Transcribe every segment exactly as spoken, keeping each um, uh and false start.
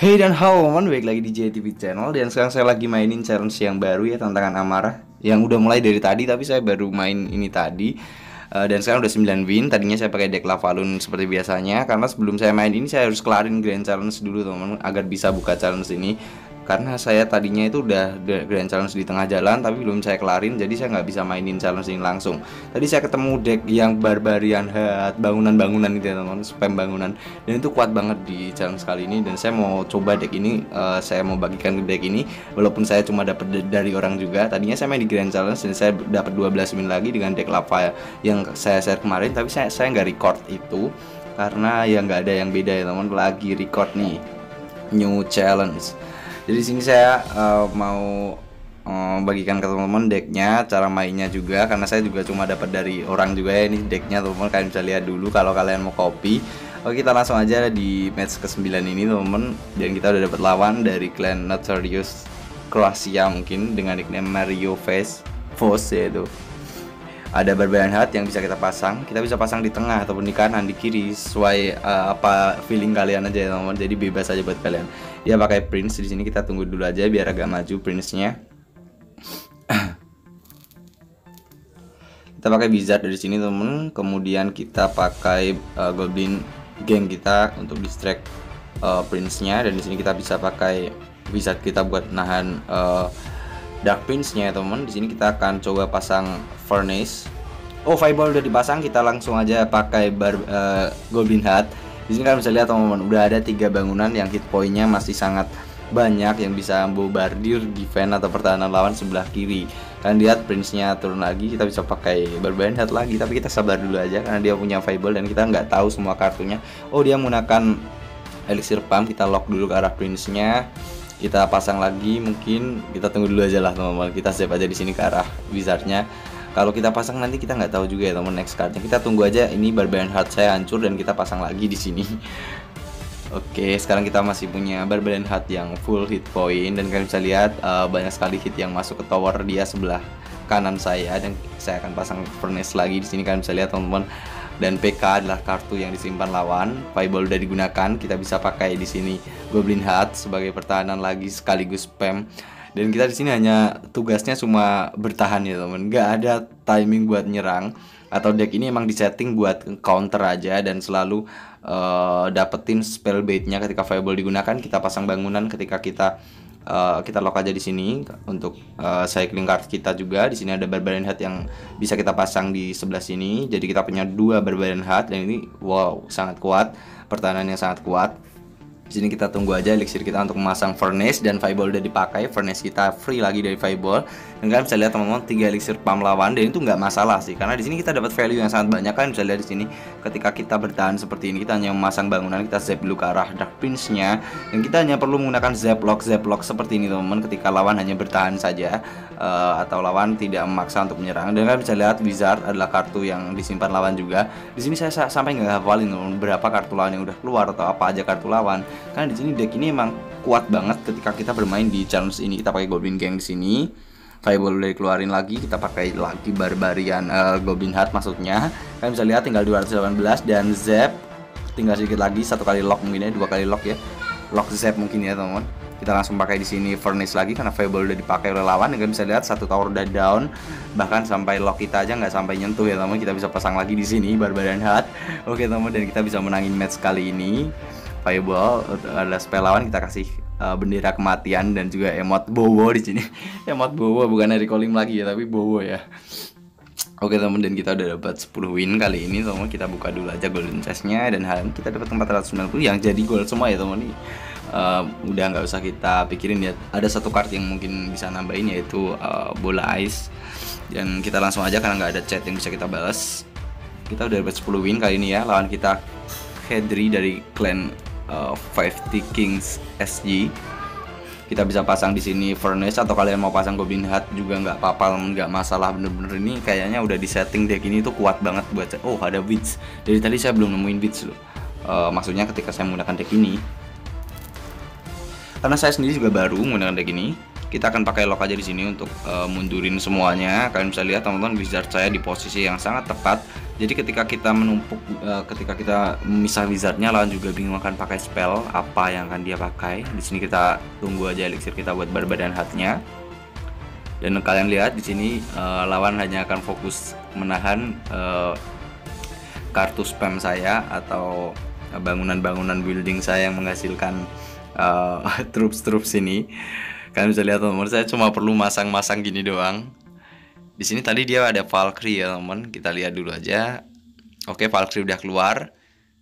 Hey dan halo teman, balik lagi di JayTV Channel. Dan sekarang saya lagi mainin challenge yang baru ya, Tantangan Amarah, yang udah mulai dari tadi tapi saya baru main ini tadi. uh, Dan sekarang udah sembilan win. Tadinya saya pakai deck Lavaloon seperti biasanya, karena sebelum saya main ini saya harus kelarin grand challenge dulu teman, agar bisa buka challenge ini. Karena saya tadinya itu udah grand challenge di tengah jalan tapi belum saya kelarin, jadi saya nggak bisa mainin challenge ini langsung. Tadi saya ketemu deck yang Barbarian Hut, bangunan-bangunan itu ya teman, spam bangunan, dan itu kuat banget di challenge kali ini. Dan saya mau coba deck ini, uh, saya mau bagikan ke deck ini walaupun saya cuma dapat dari orang juga. Tadinya saya main di grand challenge dan saya dapat dua belas win lagi dengan deck lava yang saya share kemarin, tapi saya saya nggak record itu karena ya nggak ada yang beda ya teman. Lagi record nih new challenge. Jadi sini saya uh, mau uh, bagikan ke teman-teman decknya, cara mainnya juga, karena saya juga cuma dapat dari orang juga ya ini decknya teman-teman. Kalian bisa lihat dulu kalau kalian mau copy. Oke, kita langsung aja di match ke sembilan ini teman-teman, dan kita udah dapat lawan dari clan Notorious Kroasia mungkin dengan nickname Mario Face Force yaitu. Ada Barbarian Hut yang bisa kita pasang, kita bisa pasang di tengah ataupun di kanan, di kiri, sesuai uh, apa feeling kalian aja ya teman-teman. Jadi bebas aja buat kalian. Dia pakai Prince di sini, kita tunggu dulu aja biar agak maju Prince-nya. Kita pakai Wizard dari sini teman, kemudian kita pakai uh, Goblin Gang kita untuk distract uh, Prince-nya, dan di sini kita bisa pakai Wizard kita buat nahan uh, Dark Prince-nya ya teman. Di sini kita akan coba pasang Furnace. Oh, Fireball udah dipasang, kita langsung aja pakai bar, uh, Goblin Hat. Di sini kalian bisa lihat teman-teman, udah ada tiga bangunan yang hit point-nya masih sangat banyak yang bisa bombardir defense atau pertahanan lawan sebelah kiri. Kalian lihat Prince-nya turun lagi, kita bisa pakai Barbarian Hat lagi, tapi kita sabar dulu aja karena dia punya Fireball dan kita nggak tahu semua kartunya. Oh, dia menggunakan Elixir Pump, kita lock dulu ke arah Prince-nya. Kita pasang lagi mungkin, kita tunggu dulu aja lah teman-teman, kita save aja di sini ke arah Wizardnya. Kalau kita pasang nanti kita nggak tahu juga ya teman next cardnya, kita tunggu aja. Ini Barbarian Hut saya hancur dan kita pasang lagi di sini. Oke, sekarang kita masih punya Barbarian Hut yang full hit point, dan kalian bisa lihat uh, banyak sekali hit yang masuk ke tower dia sebelah kanan saya, dan saya akan pasang Furnace lagi di sini. Kalian bisa lihat teman-teman, dan P K adalah kartu yang disimpan lawan. Fireball udah digunakan, kita bisa pakai di sini Goblin Hat sebagai pertahanan lagi sekaligus spam. Dan kita di sini hanya tugasnya cuma bertahan ya teman, nggak ada timing buat nyerang. Atau deck ini emang disetting buat counter aja, dan selalu uh, dapetin spell baitnya ketika Fireball digunakan. Kita pasang bangunan ketika kita Uh, kita lock aja di sini untuk uh, cycling card kita juga. Di sini ada Barbarian Hut yang bisa kita pasang di sebelah sini. Jadi kita punya dua Barbarian Hut dan ini wow sangat kuat, pertahanannya sangat kuat. Di sini kita tunggu aja elixir kita untuk memasang Furnace, dan Fireball udah dipakai. Furnace kita free lagi dari Fireball. Dan kalian bisa lihat teman-teman tiga elixir pump lawan, dan itu nggak masalah sih karena di sini kita dapat value yang sangat banyak. Kan bisa lihat di sini ketika kita bertahan seperti ini, kita hanya memasang bangunan, kita zap dulu ke arah Dark Prince-nya, dan kita hanya perlu menggunakan zap lock zap lock seperti ini teman-teman ketika lawan hanya bertahan saja uh, atau lawan tidak memaksa untuk menyerang. Dan kalian bisa lihat Wizard adalah kartu yang disimpan lawan juga. Di sini saya sampai nggak hafalin teman-teman berapa kartu lawan yang udah keluar atau apa aja kartu lawan. Karena di sini deck ini emang kuat banget ketika kita bermain di challenge ini. Kita pakai Goblin Gang di sini. Fireball udah dikeluarin lagi, kita pakai lagi Barbarian uh, Goblin Hat maksudnya. Kalian bisa lihat tinggal dua ratus delapan belas, dan Zap tinggal sedikit lagi, satu kali lock mungkin ya, dua kali lock ya. Lock Zap mungkin ya, teman-teman. Kita langsung pakai di sini Furnace lagi karena Fireball udah dipakai oleh lawan. Kalian bisa lihat satu tower udah down, bahkan sampai lock kita aja nggak sampai nyentuh ya, teman-teman. Kita bisa pasang lagi di sini Barbarian Hat. Oke, teman-teman, dan kita bisa menangin match kali ini. Fireball ada spell lawan, kita kasih uh, bendera kematian dan juga emot Bowo di sini. Emot Bowo bukan recalling lagi ya, tapi Bowo ya. Oke teman, dan kita udah dapat sepuluh win kali ini teman. Kita buka dulu aja golden chestnya, dan hari ini kita dapat empat ratus sembilan puluh yang jadi gold semua ya teman. Uh, udah nggak usah kita pikirin ya. Ada satu card yang mungkin bisa nambahin yaitu uh, bola ice, dan kita langsung aja karena nggak ada chat yang bisa kita balas. Kita udah dapat sepuluh win kali ini ya. Lawan kita Hedri dari clan Uh, lima T Kings S G. Kita bisa pasang di sini Furnace, atau kalian mau pasang Goblin Hat juga nggak apa-apa, nggak masalah. Bener-bener ini kayaknya udah di setting deck ini tuh kuat banget buat. Oh, ada Witch. Dari tadi saya belum nemuin Witch loh. Uh, maksudnya ketika saya menggunakan deck ini, karena saya sendiri juga baru menggunakan deck ini. Kita akan pakai lock aja di sini untuk uh, mundurin semuanya. Kalian bisa lihat teman-teman, wizard saya di posisi yang sangat tepat. Jadi ketika kita menumpuk, uh, ketika kita memisah wizardnya, lawan juga bingung akan pakai spell apa yang akan dia pakai. Di sini kita tunggu aja elixir kita buat Barbarian Hut-nya. Dan kalian lihat di sini uh, lawan hanya akan fokus menahan uh, kartu spam saya atau bangunan-bangunan building saya yang menghasilkan uh, troops-troops ini. Kalian bisa lihat teman-teman, saya cuma perlu masang-masang gini doang. Di sini tadi dia ada Valkyrie ya teman, kita lihat dulu aja. Oke, Valkyrie udah keluar.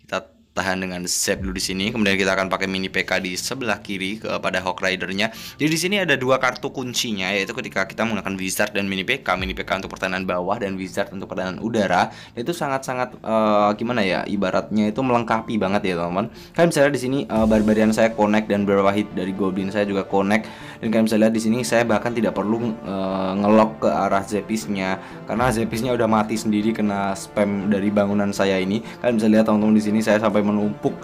Kita tahan dengan Zap dulu di sini. Kemudian kita akan pakai Mini P K di sebelah kiri kepada Hawk Rider-nya. Jadi di sini ada dua kartu kuncinya, yaitu ketika kita menggunakan Wizard dan Mini P K. Mini P K untuk pertahanan bawah dan Wizard untuk pertahanan udara. Itu sangat-sangat uh, gimana ya? Ibaratnya itu melengkapi banget ya teman-teman. Kalian bisa lihat di sini uh, Barbarian saya connect dan beberapa hit dari Goblin saya juga connect. Dan kalian bisa lihat di sini saya bahkan tidak perlu uh, ngelok ke arah Zepisnya karena Zepisnya udah mati sendiri kena spam dari bangunan saya ini. Kalian bisa lihat teman-teman di sini saya sampai menumpuk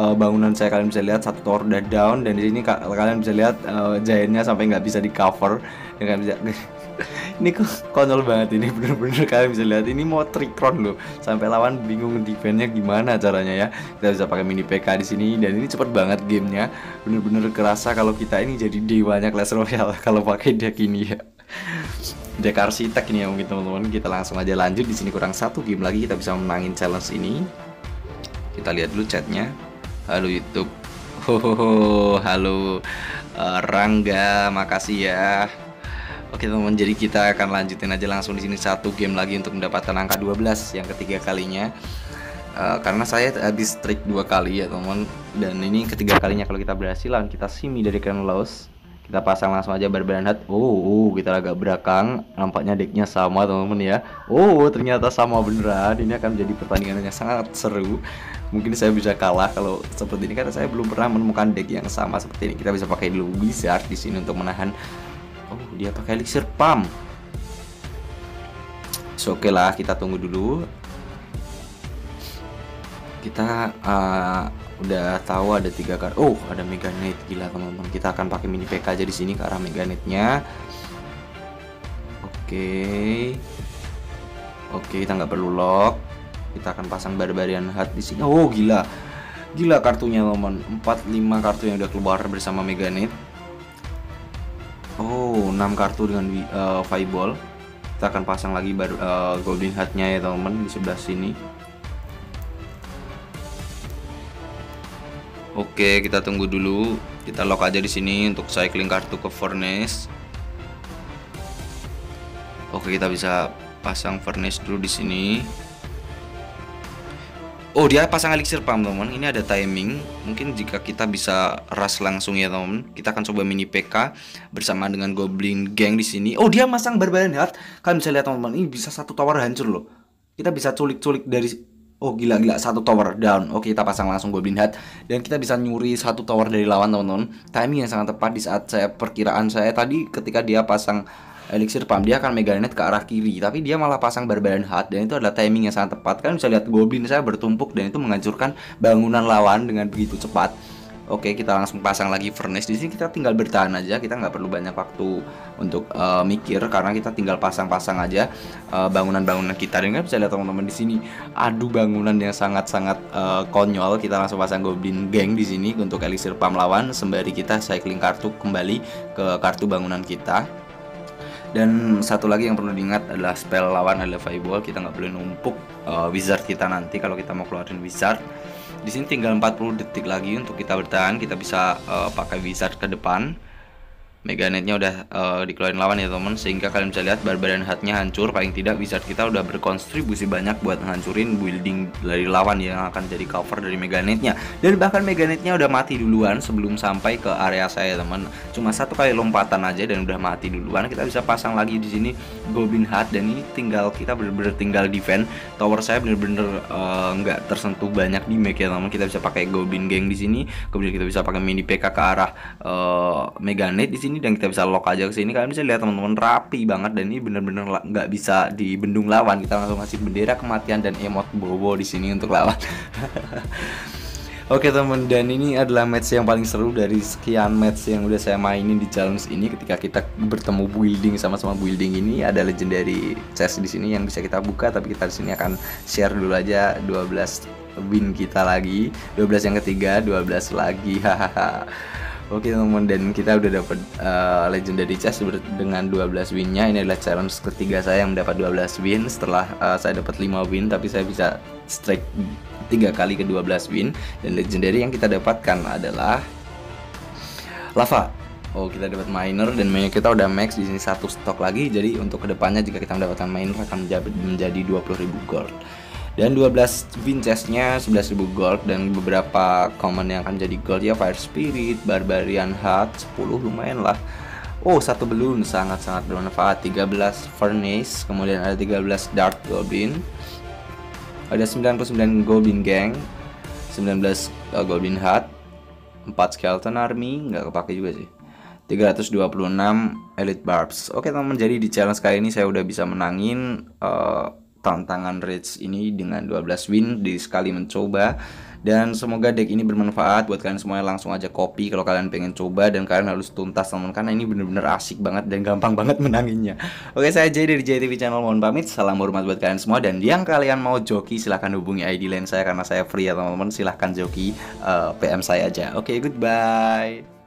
uh, bangunan saya. Kalian bisa lihat satu tower udah down dan di sini ka kalian bisa lihat uh, giantnya sampai nggak bisa di cover. Ya, bisa ini konyol banget ini bener-bener. Kalian bisa lihat ini mau trikron loh sampai lawan bingung defense-nya gimana caranya ya. Kita bisa pakai Mini P K di sini dan ini cepet banget gamenya. Bener-bener kerasa kalau kita ini jadi dewanya Clash Royale kalau pakai deck ini ya. Deck arsitek ini ya mungkin teman-teman. Kita langsung aja lanjut. Di sini kurang satu game lagi kita bisa menangin challenge ini. Kita lihat dulu chatnya. Halo YouTube. Oh, halo uh, Rangga, makasih ya. Oke teman-teman, jadi kita akan lanjutin aja langsung di sini satu game lagi untuk mendapatkan angka dua belas yang ketiga kalinya. Uh, karena saya habis trik dua kali ya teman-teman, dan ini ketiga kalinya kalau kita berhasil lawan kita simi dari Clan Laos. Kita pasang langsung aja Barbarian Hut. Oh, kita agak berakang. Nampaknya decknya sama teman-teman ya. Oh, ternyata sama beneran. Ini akan menjadi pertandingan yang sangat seru. Mungkin saya bisa kalah kalau seperti ini karena saya belum pernah menemukan deck yang sama seperti ini. Kita bisa pakai dulu Wizard di sini untuk menahan. Oh, dia pakai Elixir Pump. So, oke okay lah, kita tunggu dulu. Kita uh, udah tahu ada tiga kartu. Oh, ada Mega Knight, gila teman-teman. Kita akan pakai Mini P K aja di sini ke arah Mega Knight-nya. Oke. Okay. Oke, okay, kita nggak perlu lock. Kita akan pasang Barbarian Hut di sini. Oh, gila. Gila kartunya, teman. empat lima kartu yang udah keluar bersama Mega Knight. Oh, enam kartu dengan uh, Fireball. Kita akan pasang lagi bar, uh, Goblin Hat-nya ya, teman, di sebelah sini. Oke, kita tunggu dulu. Kita lock aja di sini untuk cycling kartu ke Furnace. Oke, kita bisa pasang Furnace dulu di sini. Oh, dia pasang Elixir Pump, teman. Ini ada timing. Mungkin jika kita bisa rush langsung ya, teman. Kita akan coba Mini P K bersama dengan Goblin Gang di sini. Oh, dia masang Barbarian Hut. Kalian bisa lihat, teman-teman, ini bisa satu tower hancur loh. Kita bisa culik-culik dari. Oh gila-gila, satu tower down. Oke, kita pasang langsung Goblin Hat dan kita bisa nyuri satu tower dari lawan teman-teman. Timing yang sangat tepat di saat saya perkiraan saya tadi ketika dia pasang Elixir Pump dia akan Mega Knight ke arah kiri, tapi dia malah pasang Barbarian Hut dan itu adalah timing yang sangat tepat. Kan bisa lihat Goblin saya bertumpuk dan itu menghancurkan bangunan lawan dengan begitu cepat. Oke, kita langsung pasang lagi Furnace. Di sini kita tinggal bertahan aja, kita nggak perlu banyak waktu untuk uh, mikir karena kita tinggal pasang-pasang aja bangunan-bangunan uh, kita. Dan kan bisa lihat teman-teman di sini, aduh bangunan yang sangat-sangat uh, konyol. Kita langsung pasang Goblin Gang di sini untuk Elixir Pump lawan sembari kita cycling kartu kembali ke kartu bangunan kita. Dan satu lagi yang perlu diingat adalah spell lawan adalah Fireball. Kita nggak boleh numpuk uh, Wizard kita nanti kalau kita mau keluarin Wizard. Di sini tinggal empat puluh detik lagi untuk kita bertahan. Kita bisa uh, pakai wizard ke depan. Mega Knight-nya udah uh, dikeluarin lawan ya teman, sehingga kalian bisa lihat Barbarian Hut-nya hancur. Paling tidak wizard kita udah berkontribusi banyak buat hancurin building dari lawan yang akan jadi cover dari Mega Knight-nya. Dan bahkan Mega Knight-nya udah mati duluan sebelum sampai ke area saya teman. Cuma satu kali lompatan aja dan udah mati duluan. Kita bisa pasang lagi di sini Goblin Hut dan ini tinggal kita bener-bener tinggal defend. Tower saya bener-bener nggak -bener, uh, tersentuh banyak di make ya teman. Kita bisa pakai Goblin Gang di sini. Kemudian kita bisa pakai Mini P K ke arah uh, Mega Knight di sini. Ini dan kita bisa lock aja ke sini. Kalian bisa lihat teman-teman rapi banget dan ini bener-bener nggak bisa dibendung lawan. Kita langsung kasih bendera kematian dan emot Bowo di sini untuk lawan. Oke teman, dan ini adalah match yang paling seru dari sekian match yang udah saya mainin di challenge ini. Ketika kita bertemu building, sama-sama building ini, ada legendary chest di sini yang bisa kita buka, tapi kita di sini akan share dulu aja dua belas win kita lagi, dua belas yang ketiga, dua belas lagi. Hahaha. Oke teman, dan kita udah dapat uh, legendary chest dengan dua belas winnya. Ini adalah challenge ketiga saya yang mendapat dua belas win. Setelah uh, saya dapat lima win, tapi saya bisa strike tiga kali ke dua belas win. Dan legendary yang kita dapatkan adalah Lava. Oh, kita dapat Miner, dan menu kita udah max di sini satu stok lagi. Jadi untuk kedepannya jika kita mendapatkan Miner akan menjadi dua puluh ribu gold. Dan dua belas win chestnya sebelas ribu gold, dan beberapa common yang akan jadi gold ya, Fire Spirit, Barbarian Hut sepuluh, lumayan lah. Oh, satu Balloon sangat-sangat bermanfaat, tiga belas Furnace, kemudian ada tiga belas Dart Goblin, ada sembilan puluh sembilan Goblin Gang, sembilan belas uh, Goblin Hat, empat Skeleton Army, nggak kepake juga sih, tiga ratus dua puluh enam Elite Barbs. Oke teman, jadi di challenge kali ini saya udah bisa menangin uh, tantangan rage ini dengan dua belas win di sekali mencoba, dan semoga deck ini bermanfaat buat kalian semuanya. Langsung aja copy kalau kalian pengen coba, dan kalian harus tuntas teman, karena ini bener-bener asik banget dan gampang banget menanginnya. Oke, saya Jay dari JayTV Channel mohon pamit, salam hormat buat kalian semua, dan yang kalian mau joki silahkan hubungi I D line saya karena saya free ya teman-teman, silahkan joki uh, P M saya aja. Oke, goodbye.